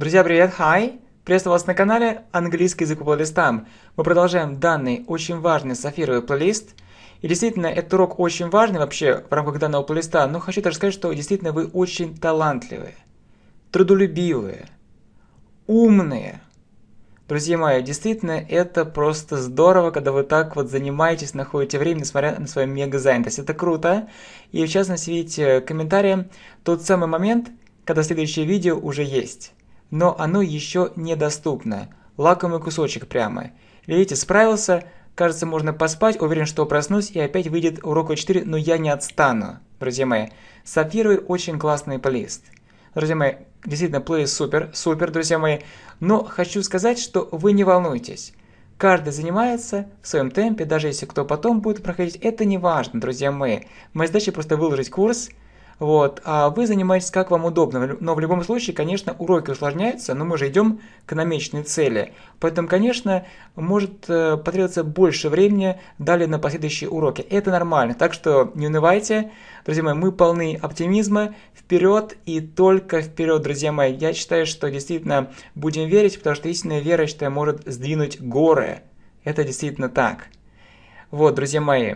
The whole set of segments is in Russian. Друзья, привет! Hi! Приветствую вас на канале «Английский язык по плейлистам». Мы продолжаем данный очень важный сафировый плейлист. И действительно, этот урок очень важный вообще в рамках данного плейлиста, но хочу также сказать, что действительно вы очень талантливые, трудолюбивые, умные. Друзья мои, действительно, это просто здорово, когда вы так вот занимаетесь, находите время, несмотря на свою мега-занятость. Это круто. И в частности, видите, комментарии, тот самый момент, когда следующее видео уже есть, но оно еще недоступно. Лакомый кусочек прямо. Видите, справился, кажется, можно поспать, уверен, что проснусь, и опять выйдет урок 4, но я не отстану. Друзья мои, сафировый очень классный плейлист. Друзья мои, действительно, плейлист супер, супер, друзья мои. Но хочу сказать, что вы не волнуйтесь. Каждый занимается в своем темпе, даже если кто потом будет проходить, это не важно, друзья мои. Моя задача просто выложить курс, вот, а вы занимаетесь как вам удобно. Но в любом случае, конечно, уроки усложняются, но мы же идем к намеченной цели. Поэтому, конечно, может потребоваться больше времени далее на последующие уроки. Это нормально, так что не унывайте. Друзья мои, мы полны оптимизма. Вперед и только вперед, друзья мои. Я считаю, что действительно будем верить, потому что истинная вера, я считаю, может сдвинуть горы. Это действительно так. Вот, друзья мои.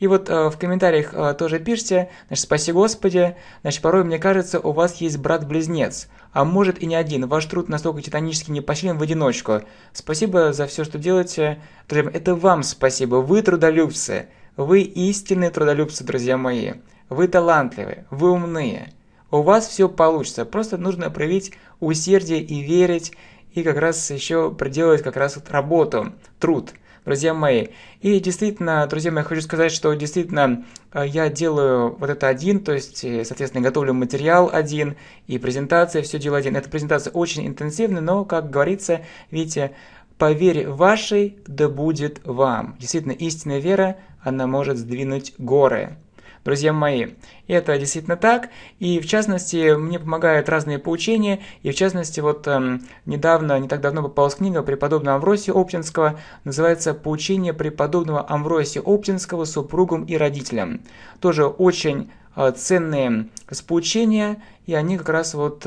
И вот в комментариях тоже пишите, значит, спаси Господи, значит, порой, мне кажется, у вас есть брат-близнец, а может и не один, ваш труд настолько титанически непосилен в одиночку. Спасибо за все, что делаете, друзья, это вам спасибо, вы трудолюбцы, вы истинные трудолюбцы, друзья мои, вы талантливые, вы умные, у вас все получится, просто нужно проявить усердие и верить, и как раз еще проделать как раз вот работу, труд. Друзья мои, и действительно, друзья мои, хочу сказать, что действительно я делаю вот это один, то есть, соответственно, готовлю материал один, и презентация, все дело один. Эта презентация очень интенсивная, но, как говорится, видите, по вере вашей да будет вам. Действительно, истинная вера, она может сдвинуть горы. Друзья мои, это действительно так, и в частности, мне помогают разные поучения, и в частности, вот недавно, не так давно попалась книга преподобного Амвросия Оптинского, называется «Поучение преподобного Амвросия Оптинского супругам и родителям». Тоже очень ценные поучения, и они как раз вот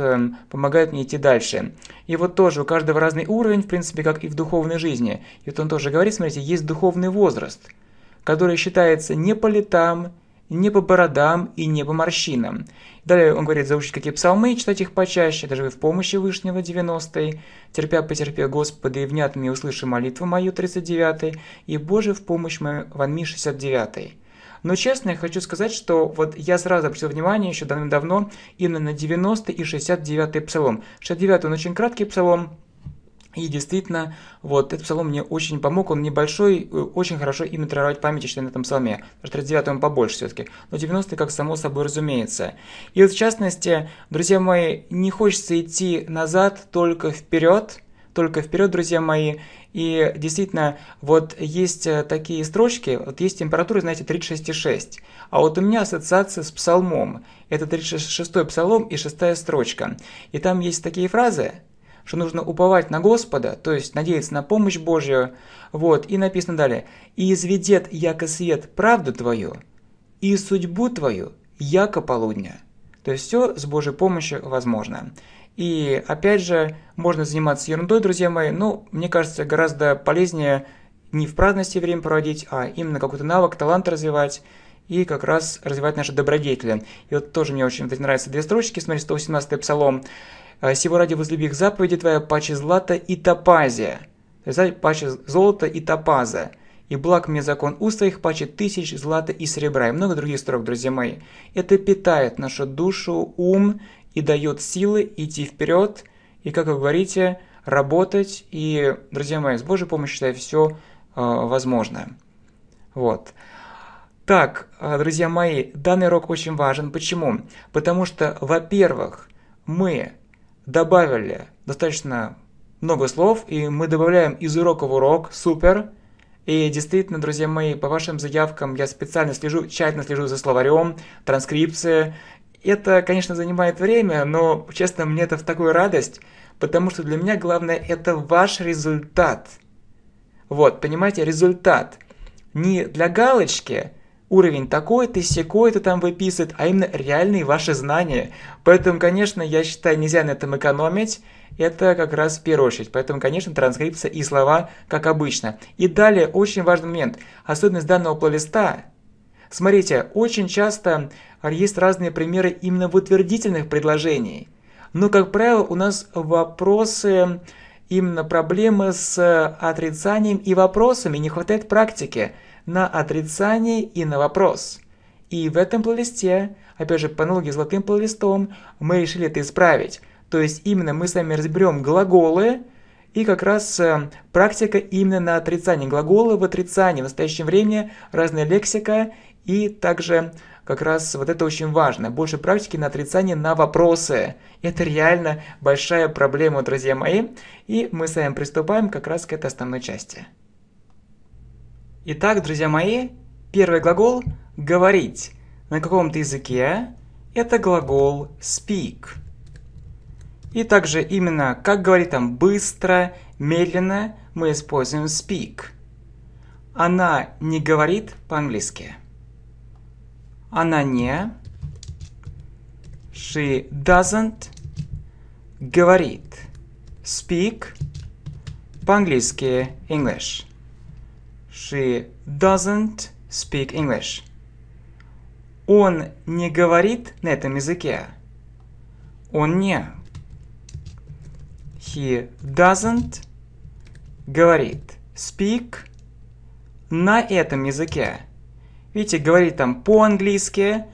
помогают мне идти дальше. И вот тоже у каждого разный уровень, в принципе, как и в духовной жизни. И вот он тоже говорит, смотрите, есть духовный возраст, который считается не по летам, не по бородам и не по морщинам. Далее он говорит, заучить какие псалмы, читать их почаще, даже вы в помощи Вышнего 90-й, терпя, потерпя Господа, и внятно мне услыши молитву мою 39-й, и Боже в помощь мою Ванми 69-й. Но честно, я хочу сказать, что вот я сразу обратил внимание еще давным-давно именно на 90-й и 69-й псалом. 69-й он очень краткий псалом, и действительно, вот этот псалом мне очень помог, он небольшой, очень хорошо именно тренировать память, я считаю, на этом псалме. 39-й он побольше все-таки, но 90-й как само собой разумеется. И вот в частности, друзья мои, не хочется идти назад, только вперед, друзья мои. И действительно, вот есть такие строчки, вот есть температура, знаете, 36,6. А вот у меня ассоциация с псалмом. Это 36-й псалом и 6-я строчка. И там есть такие фразы, что нужно уповать на Господа, то есть надеяться на помощь Божью. Вот, и написано далее. «И изведет яко свет правду твою, и судьбу твою яко полудня». То есть все с Божьей помощью возможно. И опять же, можно заниматься ерундой, друзья мои, но мне кажется, гораздо полезнее не в праздности время проводить, а именно какой-то навык, талант развивать, и как раз развивать наши добродетели. И вот тоже мне очень нравятся две строчки, смотрите, 118-й псалом. «Сего ради возлюби их заповеди твоя, паче злата и топазия». То есть, паче золота и топаза. «И благ мне закон уст твоих, паче тысяч злата и серебра». И много других строк, друзья мои. Это питает нашу душу, ум и дает силы идти вперед. И, как вы говорите, работать. И, друзья мои, с Божьей помощью, считаю, все возможно. Вот. Так, друзья мои, данный урок очень важен. Почему? Потому что, во-первых, мы добавили достаточно много слов, и мы добавляем из урока в урок, супер. И действительно, друзья мои, по вашим заявкам я специально слежу, тщательно слежу за словарем, транскрипцией. Это, конечно, занимает время, но, честно, мне это в такую радость, потому что для меня главное – это ваш результат. Вот, понимаете, результат. Не для галочки – уровень такой-то, сякой-то там выписывает, а именно реальные ваши знания. Поэтому, конечно, я считаю, нельзя на этом экономить. Это как раз в первую очередь. Поэтому, конечно, транскрипция и слова, как обычно. И далее, очень важный момент. Особенность данного плейлиста. Смотрите, очень часто есть разные примеры именно в утвердительных предложениях. Но, как правило, у нас вопросы, именно проблемы с отрицанием и вопросами. Не хватает практики на отрицание и на вопрос. И в этом плейлисте, опять же, по аналогии с золотым плейлистом, мы решили это исправить. То есть именно мы с вами разберем глаголы, и как раз практика именно на отрицание. Глаголы в отрицании, в настоящем времени разная лексика, и также как раз вот это очень важно. Больше практики на отрицание, на вопросы. Это реально большая проблема, друзья мои. И мы с вами приступаем как раз к этой основной части. Итак, друзья мои, первый глагол «говорить» на каком-то языке – это глагол «speak». И также именно, как говорить там быстро, медленно, мы используем speak. Она не говорит по-английски. Она не. She doesn't. Говорит. Speak. По-английски English. She doesn't speak English. Он не говорит на этом языке. Он не. He doesn't, говорит, speak на этом языке. Видите, говорит там по-английски,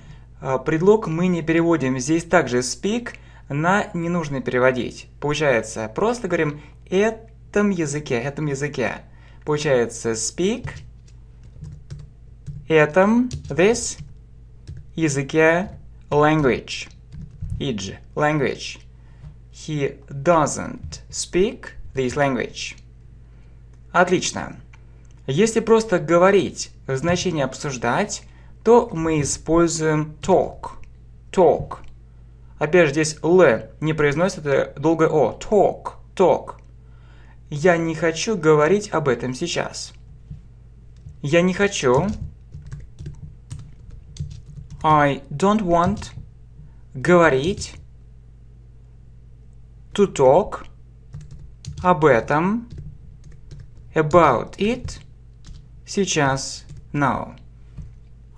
предлог мы не переводим. Здесь также speak на не нужно переводить. Получается, просто говорим этом языке, этом языке. Получается speak, этом, this, языке, language, id, language. He doesn't speak this language. Отлично. Если просто говорить в значении обсуждать, то мы используем talk. Talk. Опять же, здесь Л не произносит, это долгое О. Talk. Talk. Я не хочу говорить об этом сейчас. Я не хочу. I don't want говорить. To talk, об этом, about it, сейчас, now.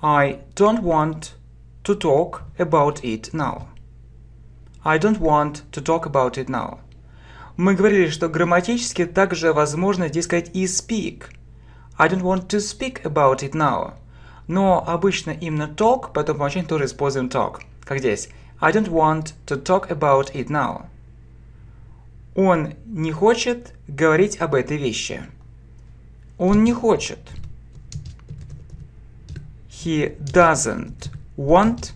I don't want to talk about it now. I don't want to talk about it now. Мы говорили, что грамматически также возможно здесь сказать и speak. I don't want to speak about it now. Но обычно именно talk, потом по умолчанию тоже используем talk. Как здесь. I don't want to talk about it now. Он не хочет говорить об этой вещи. Он не хочет. He doesn't want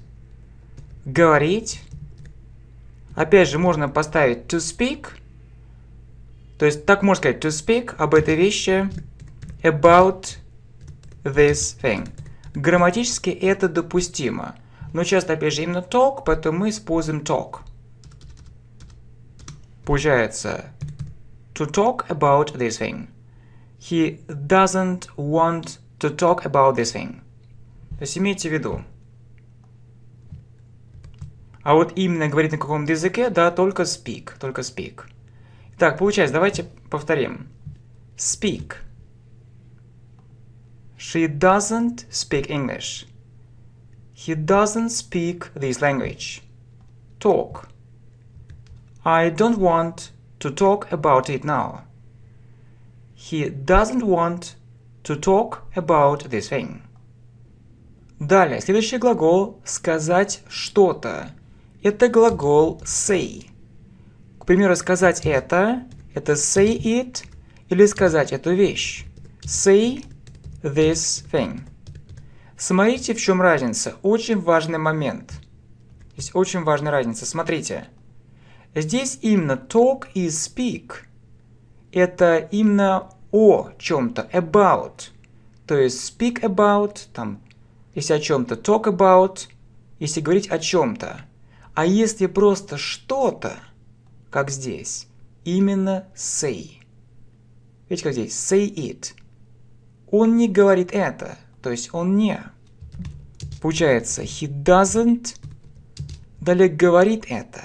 говорить. Опять же, можно поставить to speak. То есть, так можно сказать to speak об этой вещи. About this thing. Грамматически это допустимо. Но часто, опять же, именно talk, поэтому мы используем talk. Получается, to talk about this thing. He doesn't want to talk about this thing. То есть имейте в виду. А вот именно говорить на каком-то языке, да, только speak, только speak. Итак, получается, давайте повторим. Speak. She doesn't speak English. He doesn't speak this language. Talk. I don't want to talk about it now. He doesn't want to talk about this thing. Далее, следующий глагол «сказать что-то». Это глагол say. К примеру, сказать это say it, или сказать эту вещь. Say this thing. Смотрите, в чем разница. Очень важный момент. Здесь очень важная разница. Смотрите. Здесь именно talk и speak. Это именно о чем-то, about. То есть speak about, там, если о чем-то, talk about, если говорить о чем-то. А если просто что-то, как здесь, именно say. Видите, как здесь, say it. Он не говорит это, то есть он не. Получается, he doesn't. Далее говорит это.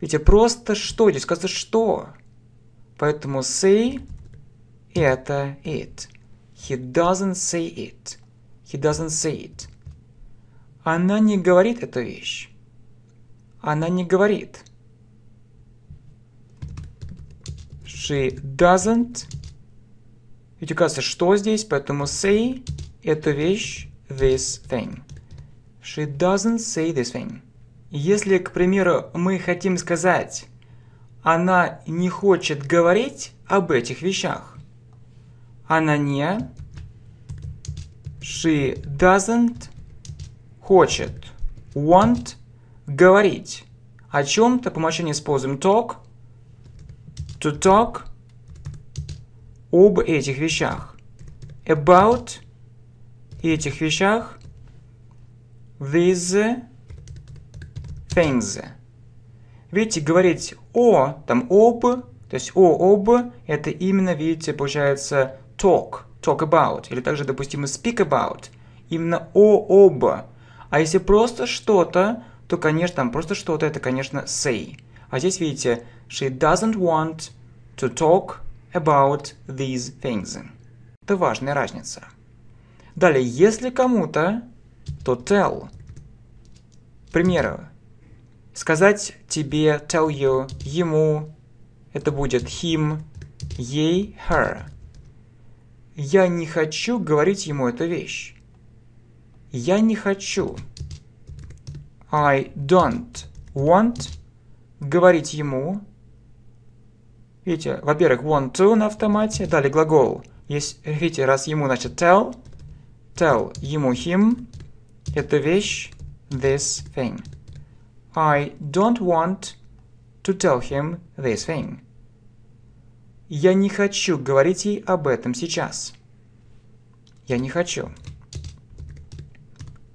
Видите, просто что здесь? Кажется, что. Поэтому say это it. He doesn't say it. He doesn't say it. Она не говорит эту вещь. Она не говорит. She doesn't. Ведь указывается, что здесь, поэтому say эту вещь, this thing. She doesn't say this thing. Если, к примеру, мы хотим сказать, она не хочет говорить об этих вещах. Она не. She doesn't. Хочет. Want. Говорить. О чем-то по умолчанию используем talk. To talk. Об этих вещах. About. Этих вещах. These things. Видите, говорить о, там об, то есть о, об, это именно, видите, получается talk, talk about, или также допустимо speak about, именно о, об. А если просто что-то, то, конечно, там просто что-то, это, конечно, say. А здесь, видите, she doesn't want to talk about these things. Это важная разница. Далее, если кому-то, то tell. К примеру, сказать тебе, tell you, ему, это будет him, ей, her. Я не хочу говорить ему эту вещь. Я не хочу. I don't want говорить ему. Видите, во-первых, want to на автомате, далее глагол. Если, видите, раз ему, значит tell. Tell ему, him. Эту вещь, this thing. I don't want to tell him this thing. Я не хочу говорить ей об этом сейчас. Я не хочу.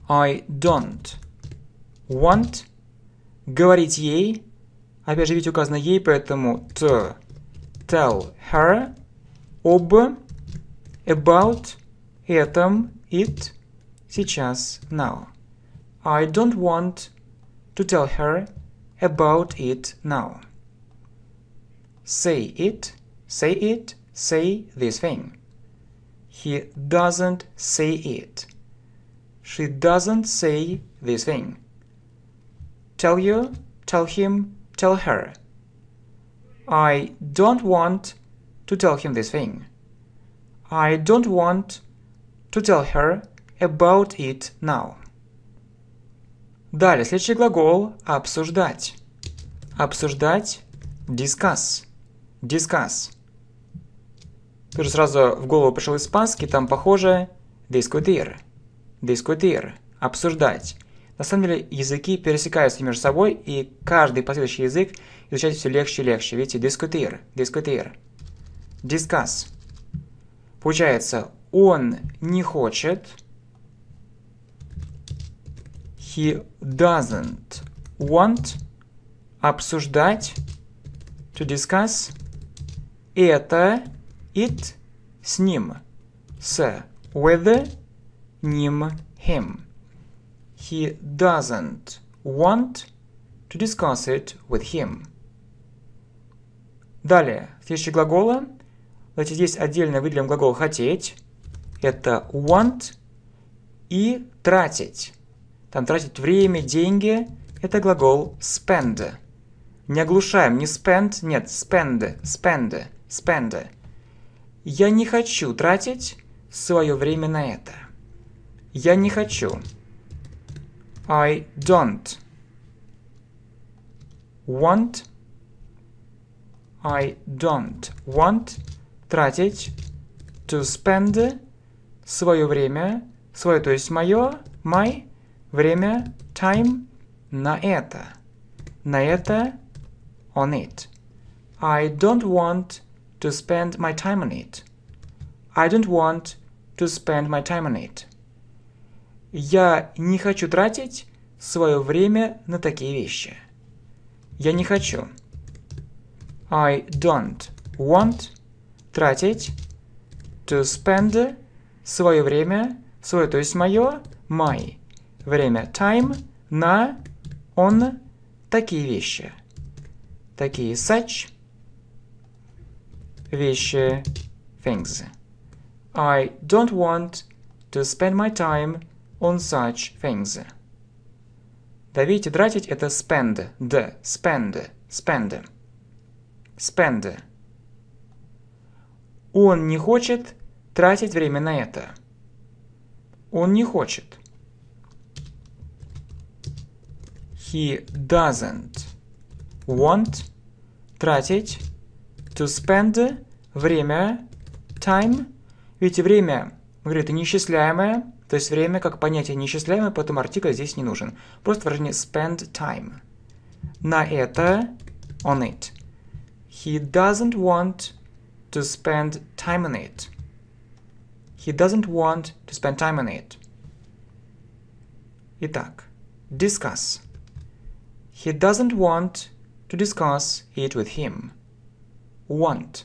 I don't want говорить ей. Опять же, ведь указано ей, поэтому to tell her об, about, этом, it, сейчас, now. I don't want to tell her about it now. Say it, say it, say this thing. He doesn't say it. She doesn't say this thing. Tell you, tell him, tell her. I don't want to tell him this thing. I don't want to tell her about it now. Далее, следующий глагол обсуждать. Обсуждать, discuss. Discuss. Тоже сразу в голову пришел испанский, там похоже discutir. Discutir. Обсуждать. На самом деле языки пересекаются между собой, и каждый последующий язык изучать все легче и легче. Видите, discutir. Discutir. Discuss. Получается, он не хочет. He doesn't want обсуждать, to discuss, это, it, с ним, с, with, ним, him. He doesn't want to discuss it with him. Далее, следующие глаголы. Давайте здесь отдельно выделим глагол «хотеть». Это want и тратить. Там тратить время, деньги. Это глагол spend. Не оглушаем, не spend, нет, spend, spend, spend. Я не хочу тратить свое время на это. Я не хочу. I don't want. I don't want тратить, to spend, свое время, свое, то есть мое, my. Время, time, на это, on it. I don't want to spend my time on it. I don't want to spend my time on it. Я не хочу тратить свое время на такие вещи. Я не хочу. I don't want тратить, to spend, свое время, свое, то есть мое, my. Время time, на, on, такие вещи. Такие such, вещи things. I don't want to spend my time on such things. Давить и тратить это spend, d, spend, spend, spend. Он не хочет тратить время на это. Он не хочет. He doesn't want тратить to spend время time. Видите, время, говорю, это неисчисляемое, то есть время как понятие неисчисляемое, поэтому артикль здесь не нужен. Просто выражение spend time. На это on it. He doesn't want to spend time on it. He doesn't want to spend time on it. Итак, discuss. He doesn't want to discuss it with him. Want.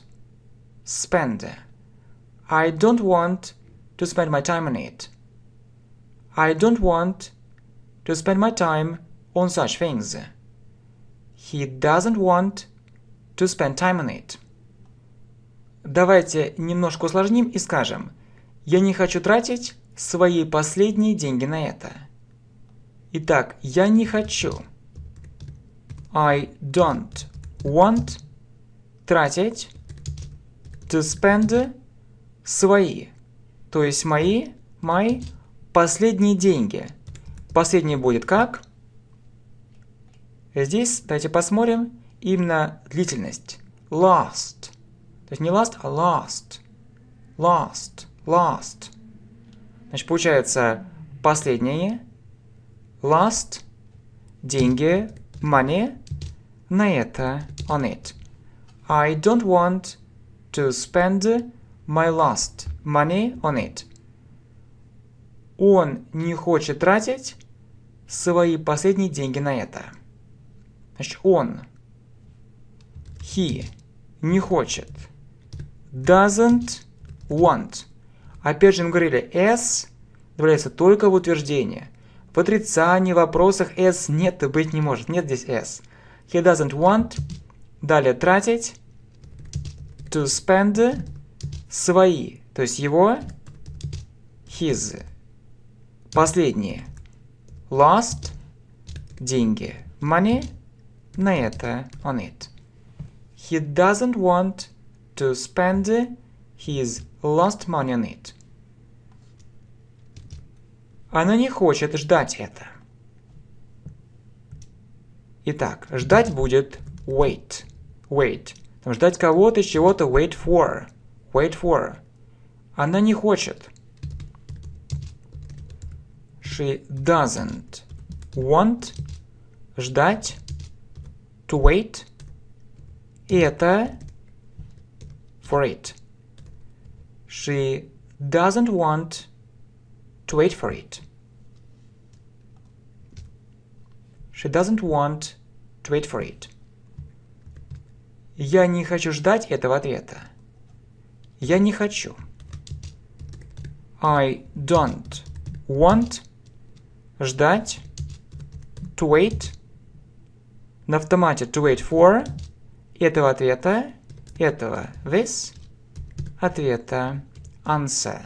Spend. I don't want to spend my time on it. I don't want to spend my time on such things. He doesn't want to spend time on it. Давайте немножко усложним и скажем: я не хочу тратить свои последние деньги на это. Итак, я не хочу. I don't want тратить to spend свои, то есть мои, my, последние деньги. Последний будет как? Здесь, давайте посмотрим, именно длительность. Last. То есть не last, а last. Last. Last. Значит, получается последнее. Last. Деньги. Money. На это. On it. I don't want to spend my last money on it. Он не хочет тратить свои последние деньги на это. Значит, он. He. Не хочет. Doesn't want. Опять же, мы говорили, s добавляется только в утверждение. В отрицании, в вопросах s нет и быть не может. Нет здесь s. He doesn't want. Далее тратить. To spend. Свои. То есть его. His. Последние. Last. Деньги. Money. На это. On it. He doesn't want to spend his last money on it. Она не хочет ждать это. Итак, ждать будет wait. Wait. Там ждать кого-то, чего-то wait for. Wait for. Она не хочет. She doesn't want ждать to wait. Это for it. She doesn't want to wait for it. She doesn't want to wait for it. Я не хочу ждать этого ответа. Я не хочу. I don't want ждать to wait. На автомате to wait for этого ответа, этого this, ответа answer.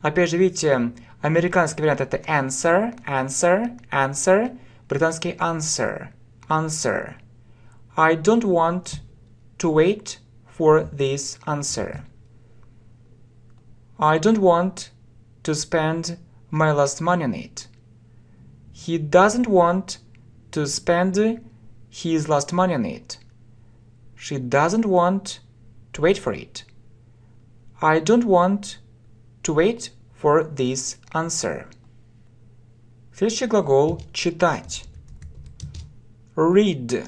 Опять же, видите, американский вариант это answer, answer, answer, британский answer, answer. I don't want to wait for this answer. I don't want to spend my last money on it. He doesn't want to spend his last money on it. She doesn't want to wait for it. I don't want to wait for this answer. Следующий глагол читать. Read.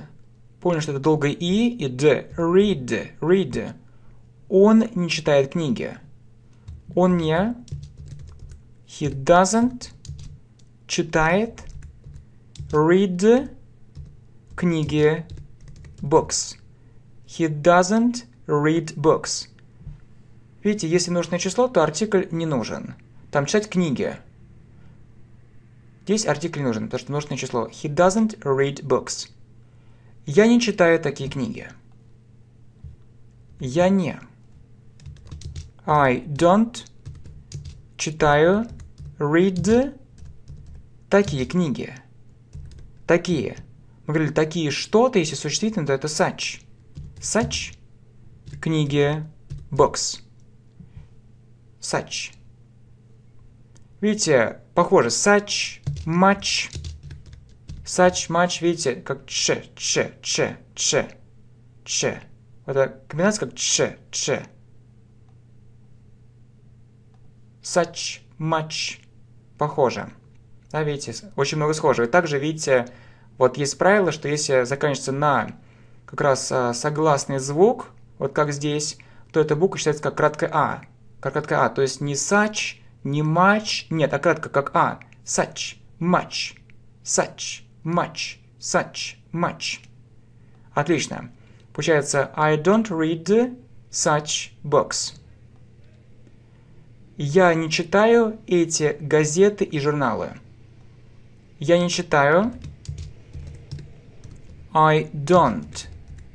Помню, что это долгое и д. Read. Read. Он не читает книги. Он не. He doesn't читает. Read. Книги. Books. He doesn't read books. Видите, если нужное число, то артикль не нужен. Там читать книги. Здесь артикль нужен, потому что множественное число. He doesn't read books. Я не читаю такие книги. Я не. I don't читаю read такие книги. Такие. Мы говорили, такие что-то, если существительное, то это such. Such книги books. Such. Видите, похоже, such, much. Such, much, видите, как ч, ч, ч, ч, ч. Вот эта комбинация как ч, ч. Such, much. Похоже. Да, видите, очень много схожего. И также, видите, вот есть правило, что если заканчивается на как раз согласный звук, вот как здесь, то эта буква считается как краткая А. Как краткая А. То есть не such, не much. Нет, а кратко как А. Such, much. Such, much, such, much. Отлично. Получается, I don't read such books. Я не читаю эти газеты и журналы. Я не читаю. I don't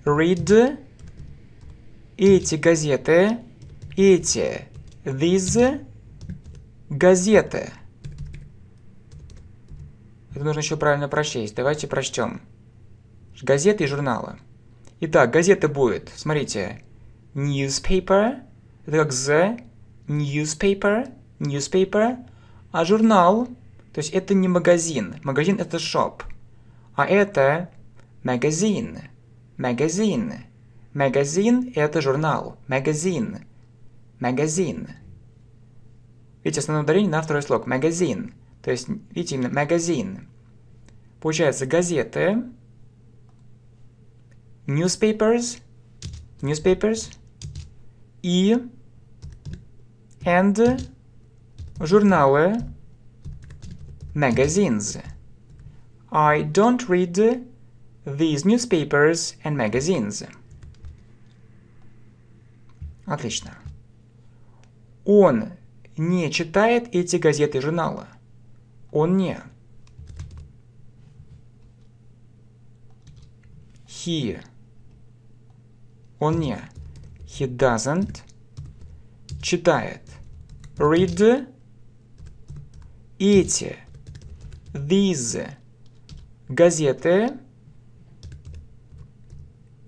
read эти газеты, эти, these газеты. Это нужно еще правильно прочесть. Давайте прочтем. Газеты и журналы. Итак, газета будет, смотрите, newspaper, это как the, newspaper, newspaper, а журнал, то есть это не магазин, магазин это shop, а это магазин, магазин, магазин это журнал, магазин, магазин. Видите, основное ударение на второй слог, магазин. То есть, видите, именно магазин. Получается, газеты, newspapers, newspapers, и, and, журналы, magazines. I don't read these newspapers and magazines. Отлично. Он не читает эти газеты и журналы. Он не. He. Он не. He doesn't. Читает. Read. Эти. These. Газеты.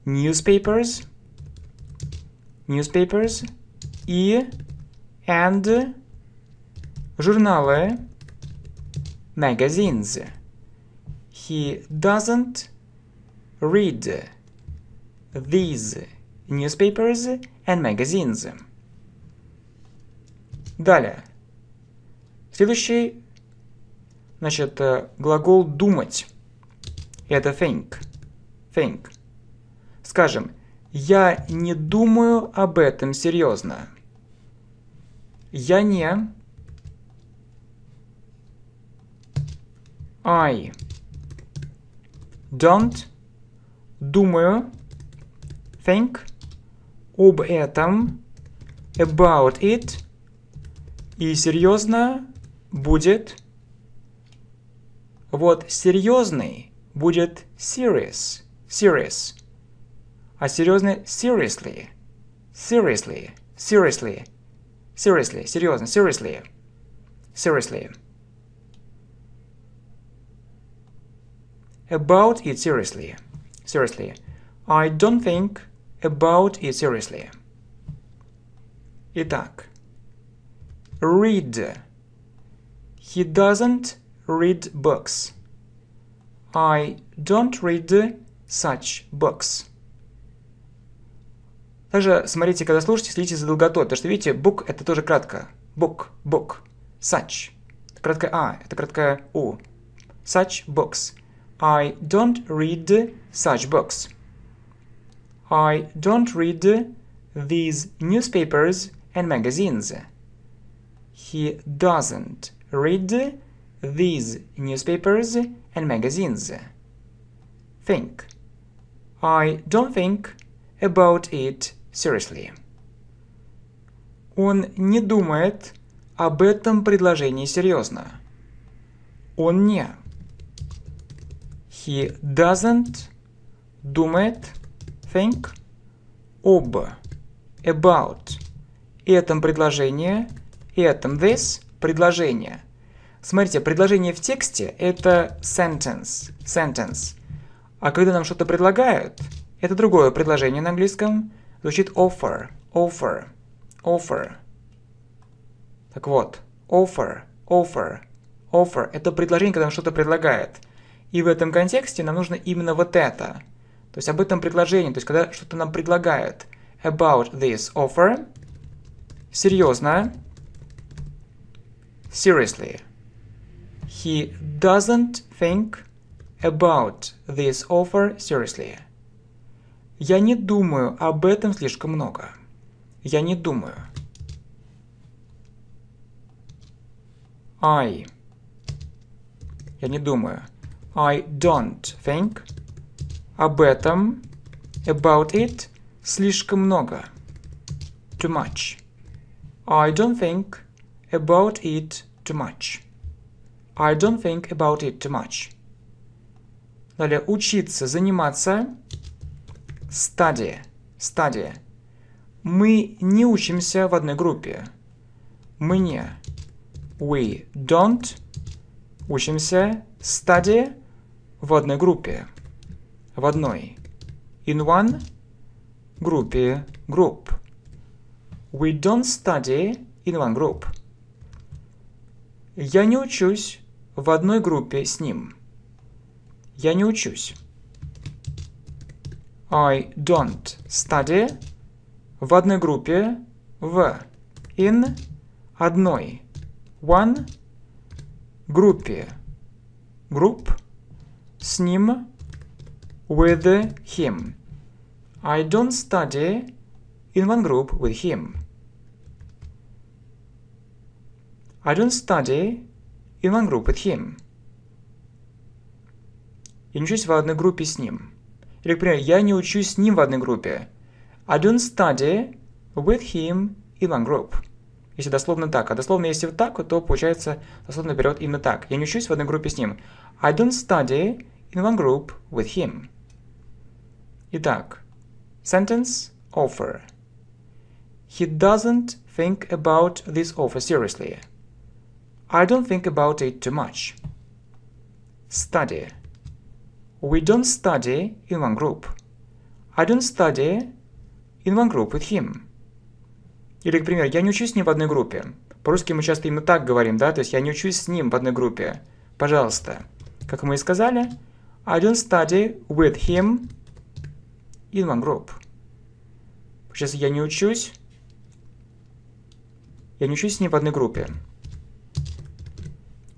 Newspapers. Newspapers. И. And. Журналы. Magazines. He doesn't read these newspapers and magazines. Далее. Следующий, значит, глагол думать. Это think. Think. Скажем, я не думаю об этом серьезно. Я не... I don't думаю think об этом about it и серьезно будет вот серьезный будет serious serious а серьезный seriously seriously seriously seriously серьезно seriously seriously about it seriously. Seriously. I don't think about it seriously. Итак. Read. He doesn't read books. I don't read such books. Также смотрите, когда слушаете, следите за долготой. Потому что, видите, book это тоже кратко. Book, book. Such. Это краткое А, это краткое У. Such books. I don't read such books. I don't read these newspapers and magazines. He doesn't read these newspapers and magazines. Think. I don't think about it seriously. Он не думает об этом предложении серьезно. он не. He doesn't, думает, think, about. Этом предложение, этом this предложение. Смотрите, предложение в тексте – это sentence, А когда нам что-то предлагают, это другое предложение на английском. Звучит offer, Так вот, offer – это предложение, когда нам что-то предлагает. И в этом контексте нам нужно именно вот это. То есть об этом предложении, то есть когда что-то нам предлагают. About this offer. Серьезно. Seriously. He doesn't think about this offer seriously. Я не думаю об этом слишком много. Я не думаю. Я не думаю. I don't think. Об этом, about it, слишком много. Too much. I don't think about it too much. I don't think about it too much. Далее, учиться, заниматься. Study. Мы не учимся в одной группе. Мы не. We don't учимся. Study. В одной группе. В одной. In one. Группе. Group. We don't study in one group. Я не учусь в одной группе с ним. Я не учусь. I don't study. В одной группе. В. In. Одной. One. Группе. Group. С ним. With him. I don't study in one group with him. I don't study in one group with him. Я не учусь в одной группе с ним. Или, к примеру, я не учусь с ним в одной группе. I don't study with him in one group. Если дословно так. А дословно, если вот так, то получается дословно вперед именно так. Я не учусь в одной группе с ним. I don't study in one group with him. Итак, sentence, offer. He doesn't think about this offer seriously. I don't think about it too much. Study. We don't study in one group. I don't study in one group with him. Или, к примеру, я не учусь с ним в одной группе. По-русски мы часто именно так говорим, да? То есть я не учусь с ним в одной группе. Пожалуйста. Как мы и сказали, I don't study with him in one group. Сейчас я не учусь. Я не учусь с ним в одной группе.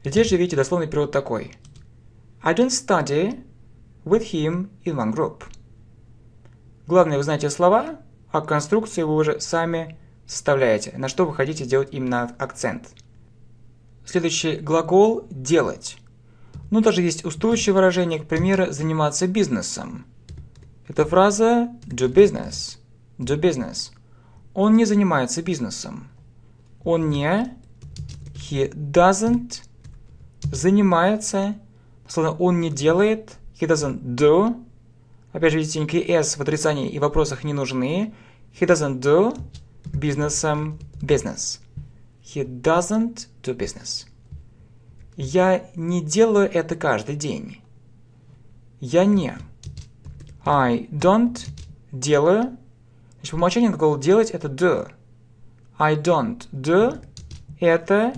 Здесь же, видите, дословный перевод такой. I don't study with him in one group. Главное, вы знаете слова, а конструкцию вы уже сами составляете, на что вы хотите делать именно акцент. Следующий глагол «делать». Ну, даже есть устойчивое выражение, к примеру, «заниматься бизнесом». Это фраза «do business». «Do business». Он не занимается бизнесом. Он не. He doesn't занимается. Словно он не делает. He doesn't do. Опять же, видите, никакие s в отрицании и вопросах не нужны. He doesn't do бизнесом business. He doesn't do business. Я не делаю это каждый день. Я не. I don't делаю. Значит, по умолчанию глагол делать это do. I don't do это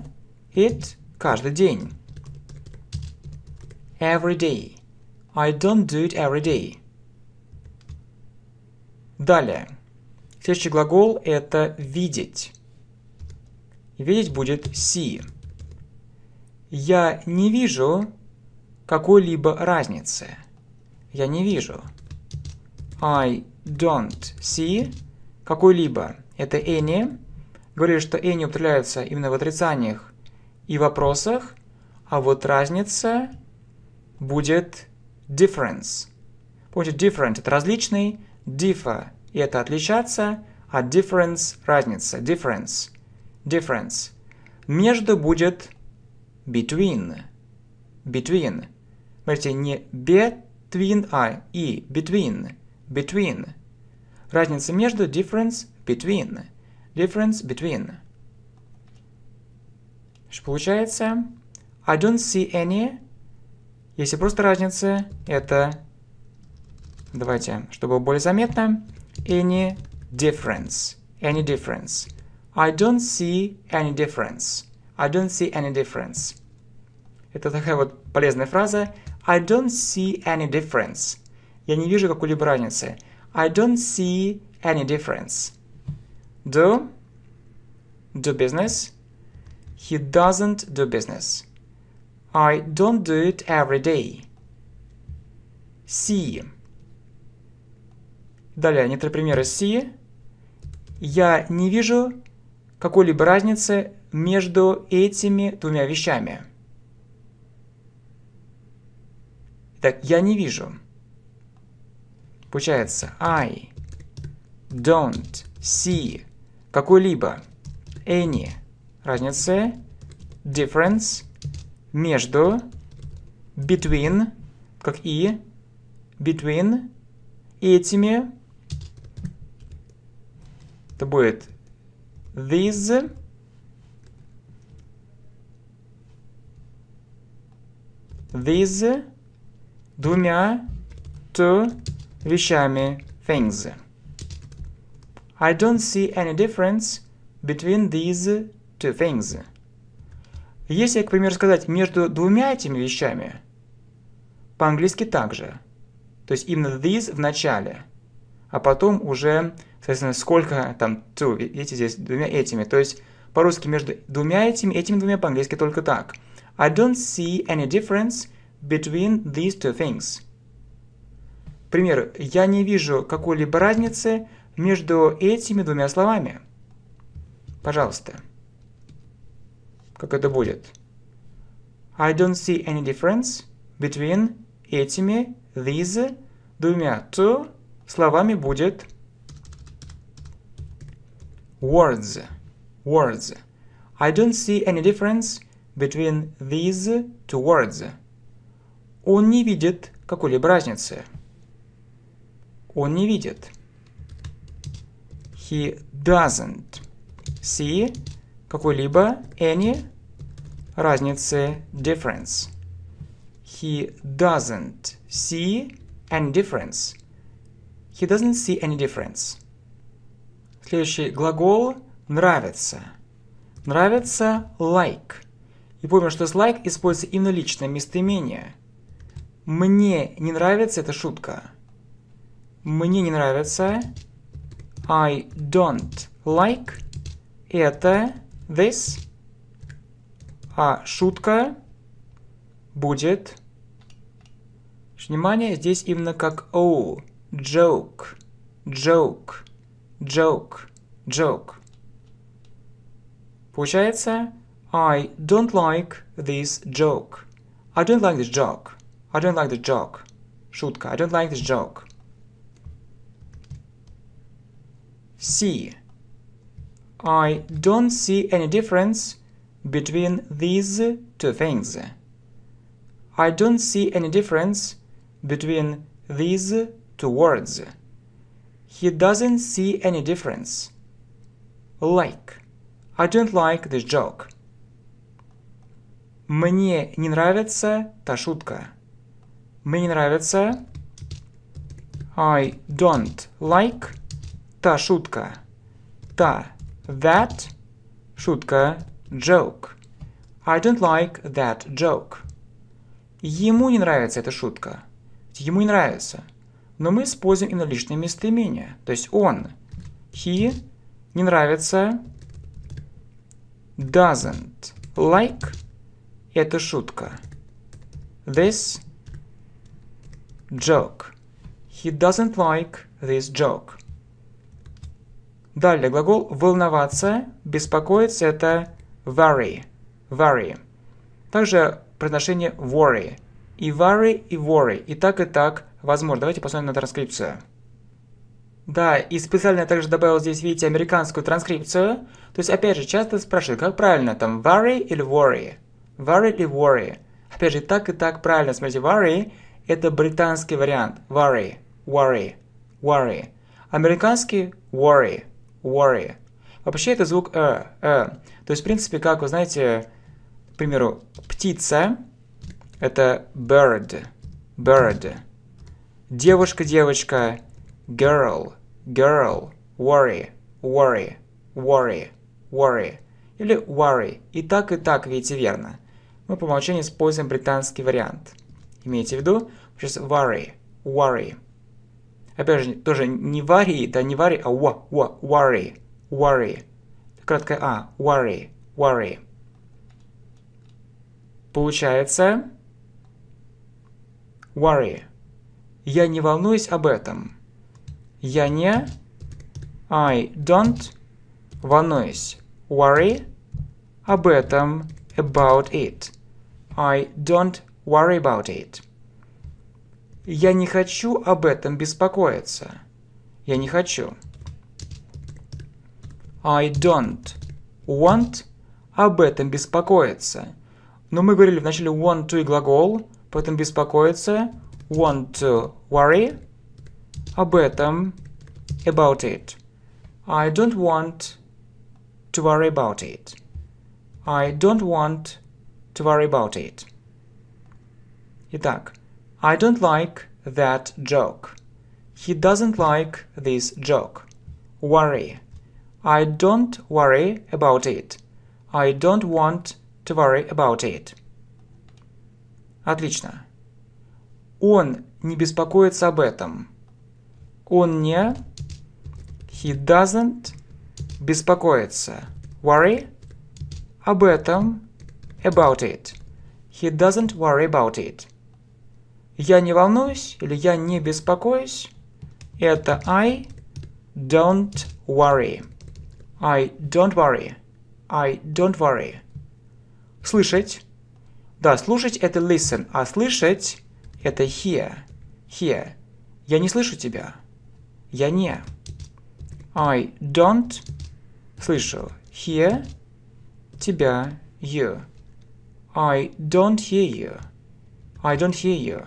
it каждый день. Every day. I don't do it every day. Далее. Следующий глагол это видеть. Видеть будет see. Я не вижу какой-либо разницы. Я не вижу. I don't see какой-либо. Это any. Говорили, что any употребляется именно в отрицаниях и вопросах, а вот разница будет difference. Помните, different – это различный, differ – это отличаться, а difference – разница, difference. Между будет between. between. Смотрите, не between I и between, between. Разница между, difference between, difference between. Что получается? I don't see any. Если просто разница, это, давайте, чтобы более заметно, any difference, any difference. I don't see any difference. I don't see any difference. Это такая вот полезная фраза. I don't see any difference. Я не вижу какой-либо разницы. I don't see any difference. Do. Do business. He doesn't do business. I don't do it every day. See. Далее, некоторые примеры see. Я не вижу какой-либо разницы между этими двумя вещами. Итак, я не вижу. Получается, I don't see какой-либо any разницы, difference, между, between, как и, between, этими. Это будет these. These двумя to вещами things. I don't see any difference between these two things. Если, к примеру, сказать между двумя этими вещами, по-английски также. То есть именно these в начале, а потом уже, соответственно, сколько там two, видите, здесь двумя этими. То есть по-русски между двумя этими двумя, по-английски только так. I don't see any difference between these two things. К примеру, я не вижу какой-либо разницы между этими двумя словами. Пожалуйста. Как это будет? I don't see any difference between этими, these, двумя to словами будет words. Words. I don't see any difference between these two words. Он не видит какой-либо разницы. Он не видит. He doesn't see какой-либо any разницы, difference. He doesn't see any difference. He doesn't see any difference. Следующий глагол нравится. Нравится like. И помним, что с like используется именно личное местоимение. Мне не нравится, это шутка. Мне не нравится. I don't like. Это this. А шутка будет. Внимание, здесь именно как O. Joke. Joke. Joke. Joke. Получается I don't like this joke. I don't like this joke. I don't like the joke. Шутка. I don't like this joke. See. I don't see any difference between these two things. I don't see any difference between these two words. He doesn't see any difference. Like. I don't like this joke. Мне не нравится та шутка. Мне не нравится. I don't like. Та шутка. Та. That. Шутка. Joke. I don't like that joke. Ему не нравится эта шутка. Ему не нравится. Но мы используем именно личное местоимение. То есть он. He. Не нравится. Doesn't like. Это шутка. This. Joke. He doesn't like this joke. Далее глагол волноваться, беспокоиться, это worry. Worry. Также произношение worry. И worry, и worry. И так возможно. Давайте посмотрим на транскрипцию. Да, и специально я также добавил здесь, видите, американскую транскрипцию. То есть, опять же, часто спрашивают, как правильно, там worry или worry. Worry или worry. Опять же, так и так правильно. Смотрите, worry – это британский вариант. Worry, worry, worry. Американский – worry, worry. Вообще это звук «э», «э». То есть, в принципе, как вы знаете, к примеру, птица – это bird, bird. Девушка, девочка – girl, girl. Worry, worry, worry, worry. Или worry. И так, видите, верно. Мы по умолчанию используем британский вариант. Имейте в виду, сейчас worry, worry. Опять же, тоже не worry, да не worry, а worry, worry. Краткое А, worry, worry. Получается worry. Я не волнуюсь об этом. Я не I don't волнуюсь. Worry об этом. About it. I don't worry about it. Я не хочу об этом беспокоиться. Я не хочу. I don't want об этом беспокоиться. Но мы говорили вначале want to и глагол, потом беспокоиться. Want to worry об этом. About it. I don't want to worry about it. I don't want to worry about it. Итак, I don't like that joke. He doesn't like this joke. Worry. I don't worry about it. I don't want to worry about it. Отлично. Он не беспокоится об этом. Он не... He doesn't беспокоится. Worry. Об этом, about it. He doesn't worry about it. Я не волнуюсь или я не беспокоюсь. Это I don't worry. I don't worry. I don't worry. Слышать. Да, слушать это listen, а слышать это hear. Hear. Я не слышу тебя. Я не. I don't слышу. Hear. Тебя, you. I don't hear you. I don't hear you.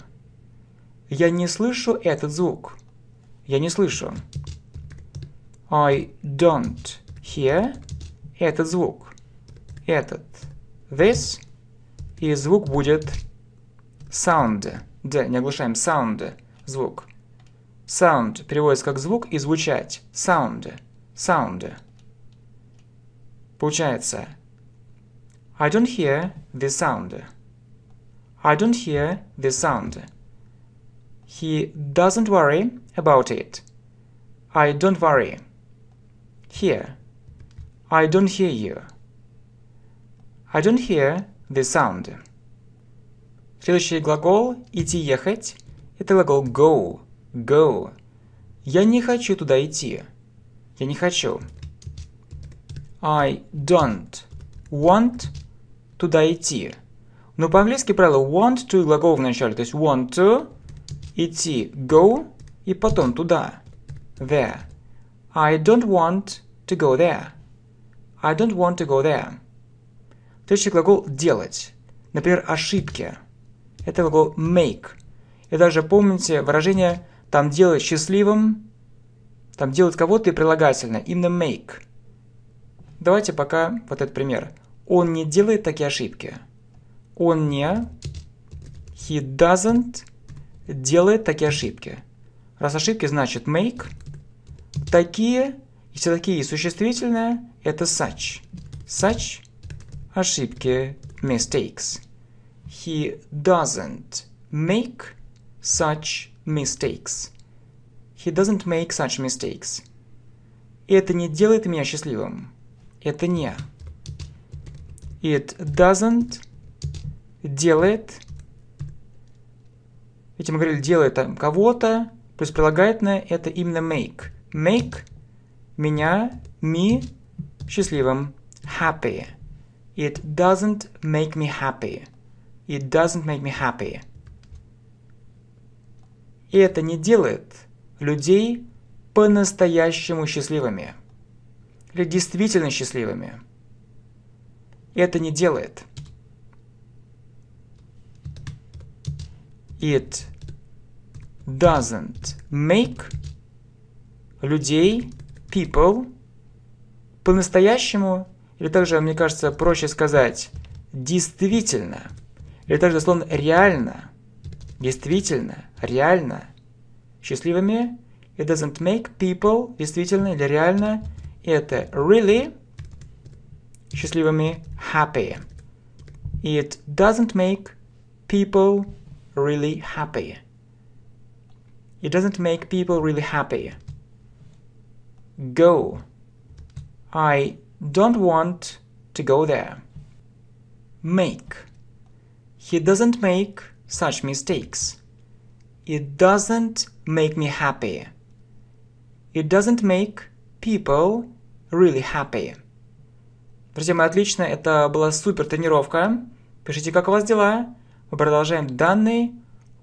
Я не слышу этот звук. Я не слышу. I don't hear этот звук. Этот. This. И звук будет sound. Да, не оглушаем. Sound. Звук. Sound переводится как звук и звучать. Sound. Sound. Получается... I don't hear the sound. I don't hear the sound. He doesn't worry about it. I don't worry. Hear. I don't hear you. I don't hear the sound. Следующий глагол идти ехать – это глагол go. Go. Я не хочу туда идти. Я не хочу. I don't want туда идти. Но по-английски правило want to и глагол в начале. То есть want to, идти, go, и потом туда. There. I don't want to go there. I don't want to go there. Следующий глагол делать. Например, ошибки. Это глагол make. И даже помните выражение там делать счастливым, там делать кого-то и прилагательное. Именно make. Давайте пока вот этот пример. Он не делает такие ошибки. Он не... He doesn't делает такие ошибки. Раз ошибки, значит make. Такие, если такие существительные, это such. Such ошибки, mistakes. He doesn't make such mistakes. He doesn't make such mistakes. Это не делает меня счастливым. Это не... It doesn't делает. Видите, мы говорили, делает там кого-то, плюс прилагательное это именно make. Make меня, me, счастливым, happy. It doesn't make me happy. It doesn't make me happy. И это не делает людей по-настоящему счастливыми. Или действительно счастливыми. Это не делает. it doesn't make людей, people, по-настоящему, или также, мне кажется, проще сказать, действительно, или также словно реально, действительно, реально счастливыми. It doesn't make people, действительно или реально, и это really, счастливыми, happy. It doesn't make people really happy. It doesn't make people really happy. Go. I don't want to go there. Make. He doesn't make such mistakes. It doesn't make me happy. It doesn't make people really happy. Друзья мои, отлично, это была супер тренировка. Пишите, как у вас дела. Мы продолжаем данный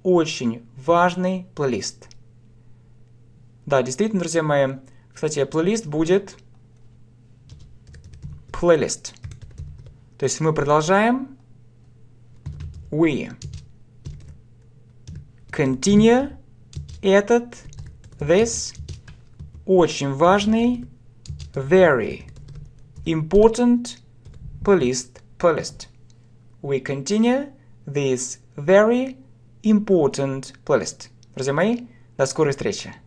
очень важный плейлист. Да, действительно, друзья мои. Кстати, плейлист будет плейлист. То есть мы продолжаем. We continue этот, this, очень важный, very important playlist. We continue this very important playlist. Друзья мои, до скорой встречи.